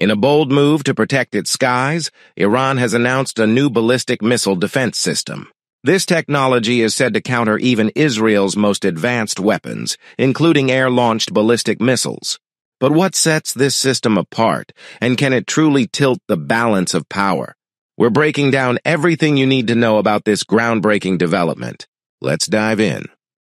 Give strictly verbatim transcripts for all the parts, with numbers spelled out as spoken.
In a bold move to protect its skies, Iran has announced a new ballistic missile defense system. This technology is said to counter even Israel's most advanced weapons, including air-launched ballistic missiles. But what sets this system apart, and can it truly tilt the balance of power? We're breaking down everything you need to know about this groundbreaking development. Let's dive in.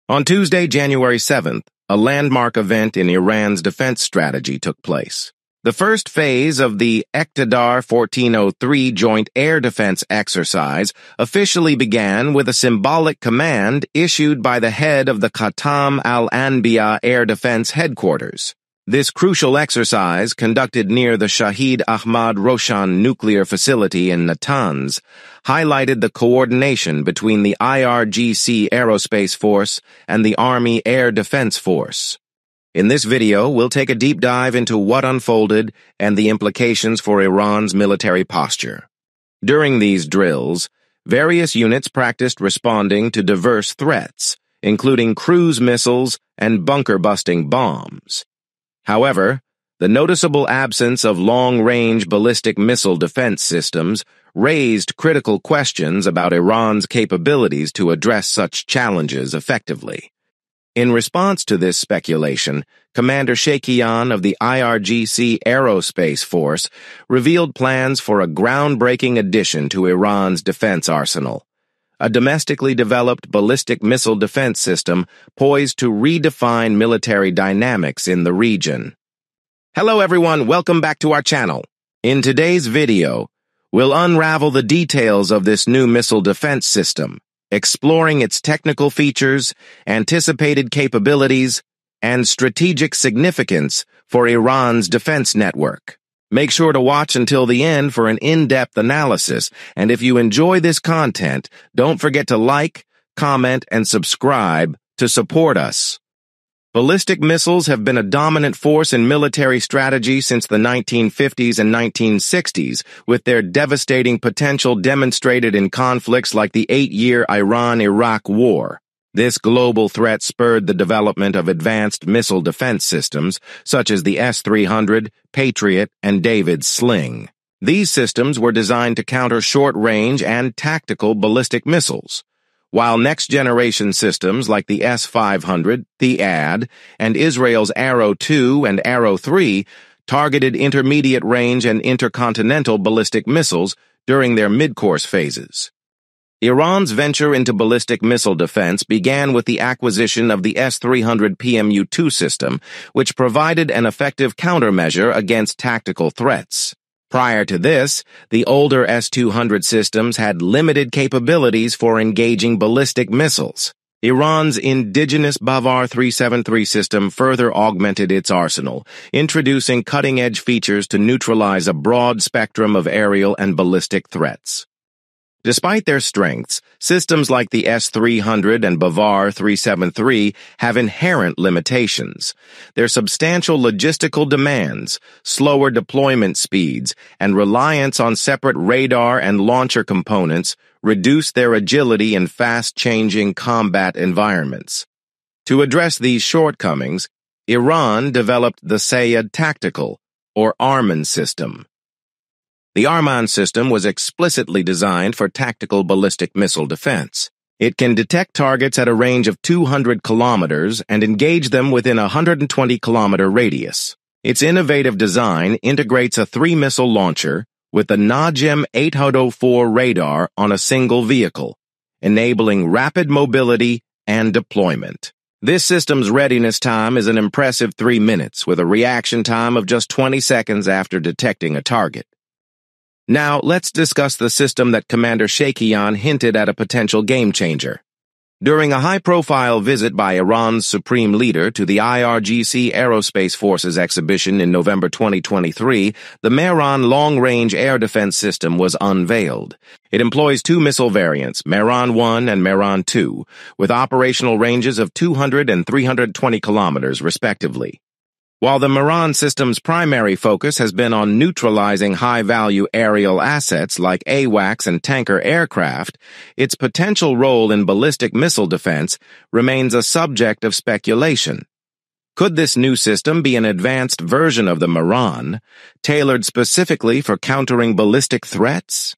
On Tuesday, January seventh, a landmark event in Iran's defense strategy took place. The first phase of the Ektadar fourteen oh three Joint Air Defense Exercise officially began with a symbolic command issued by the head of the Qatam al-Anbiya Air Defense Headquarters. This crucial exercise, conducted near the Shahid Ahmad Roshan nuclear facility in Natanz, highlighted the coordination between the I R G C Aerospace Force and the Army Air Defense Force. In this video, we'll take a deep dive into what unfolded and the implications for Iran's military posture. During these drills, various units practiced responding to diverse threats, including cruise missiles and bunker-busting bombs. However, the noticeable absence of long-range ballistic missile defense systems raised critical questions about Iran's capabilities to address such challenges effectively. In response to this speculation, Commander Sheikhian of the I R G C Aerospace Force revealed plans for a groundbreaking addition to Iran's defense arsenal, a domestically developed ballistic missile defense system poised to redefine military dynamics in the region. Hello everyone, welcome back to our channel. In today's video, we'll unravel the details of this new missile defense system, exploring its technical features, anticipated capabilities, and strategic significance for Iran's defense network. Make sure to watch until the end for an in-depth analysis, and if you enjoy this content, don't forget to like, comment, and subscribe to support us. Ballistic missiles have been a dominant force in military strategy since the nineteen fifties and nineteen sixties, with their devastating potential demonstrated in conflicts like the eight-year Iran-Iraq War. This global threat spurred the development of advanced missile defense systems, such as the S three hundred, Patriot, and David Sling. These systems were designed to counter short-range and tactical ballistic missiles, while next-generation systems like the S five hundred, the A D, and Israel's Arrow two and Arrow three targeted intermediate-range and intercontinental ballistic missiles during their mid-course phases. Iran's venture into ballistic missile defense began with the acquisition of the S three hundred P M U two system, which provided an effective countermeasure against tactical threats. Prior to this, the older S two hundred systems had limited capabilities for engaging ballistic missiles. Iran's indigenous Bavar three seventy-three system further augmented its arsenal, introducing cutting-edge features to neutralize a broad spectrum of aerial and ballistic threats. Despite their strengths, systems like the S three hundred and Bavar three seventy-three have inherent limitations. Their substantial logistical demands, slower deployment speeds, and reliance on separate radar and launcher components reduce their agility in fast-changing combat environments. To address these shortcomings, Iran developed the Sayyad Tactical, or Arman system. The Arman system was explicitly designed for tactical ballistic missile defense. It can detect targets at a range of two hundred kilometers and engage them within a one hundred twenty kilometer radius. Its innovative design integrates a three-missile launcher with the Najem eight oh four radar on a single vehicle, enabling rapid mobility and deployment. This system's readiness time is an impressive three minutes, with a reaction time of just twenty seconds after detecting a target. Now, let's discuss the system that Commander Sheikhian hinted at, a potential game-changer. During a high-profile visit by Iran's supreme leader to the I R G C Aerospace Forces exhibition in November twenty twenty-three, the Mehran long-range air defense system was unveiled. It employs two missile variants, Mehran one and Mehran two, with operational ranges of two hundred and three hundred twenty kilometers, respectively. While the Mehran system's primary focus has been on neutralizing high-value aerial assets like AWACS and tanker aircraft, its potential role in ballistic missile defense remains a subject of speculation. Could this new system be an advanced version of the Mehran, tailored specifically for countering ballistic threats?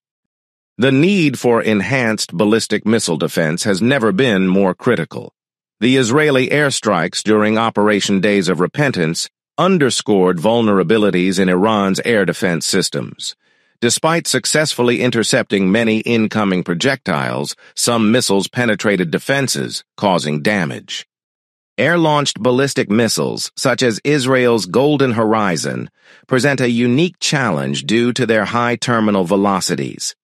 The need for enhanced ballistic missile defense has never been more critical. The Israeli airstrikes during Operation Days of Repentance underscored vulnerabilities in Iran's air defense systems. Despite successfully intercepting many incoming projectiles, some missiles penetrated defenses, causing damage. Air-launched ballistic missiles, such as Israel's Golden Horizon, present a unique challenge due to their high terminal velocities.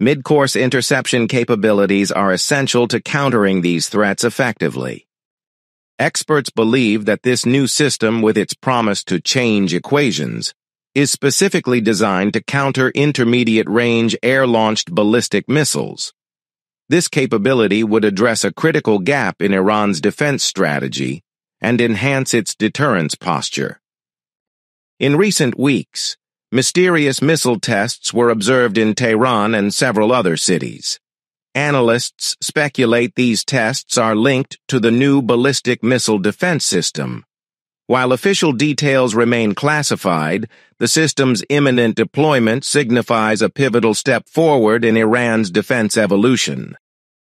Mid-course interception capabilities are essential to countering these threats effectively. Experts believe that this new system, with its promise to change equations, is specifically designed to counter intermediate-range air-launched ballistic missiles. This capability would address a critical gap in Iran's defense strategy and enhance its deterrence posture. In recent weeks, mysterious missile tests were observed in Tehran and several other cities. Analysts speculate these tests are linked to the new ballistic missile defense system. While official details remain classified, the system's imminent deployment signifies a pivotal step forward in Iran's defense evolution.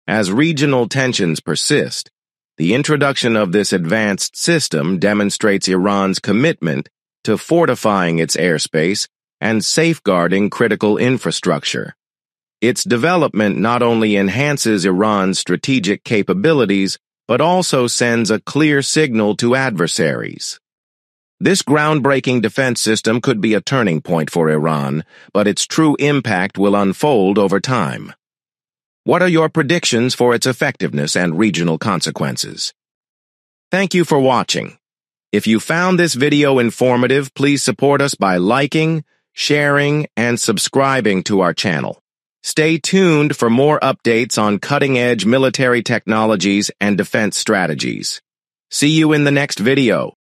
As regional tensions persist, the introduction of this advanced system demonstrates Iran's commitment to fortifying its airspace and safeguarding critical infrastructure. Its development not only enhances Iran's strategic capabilities, but also sends a clear signal to adversaries. This groundbreaking defense system could be a turning point for Iran, but its true impact will unfold over time. What are your predictions for its effectiveness and regional consequences? Thank you for watching. If you found this video informative, please support us by liking, sharing, and subscribing to our channel. Stay tuned for more updates on cutting-edge military technologies and defense strategies. See you in the next video.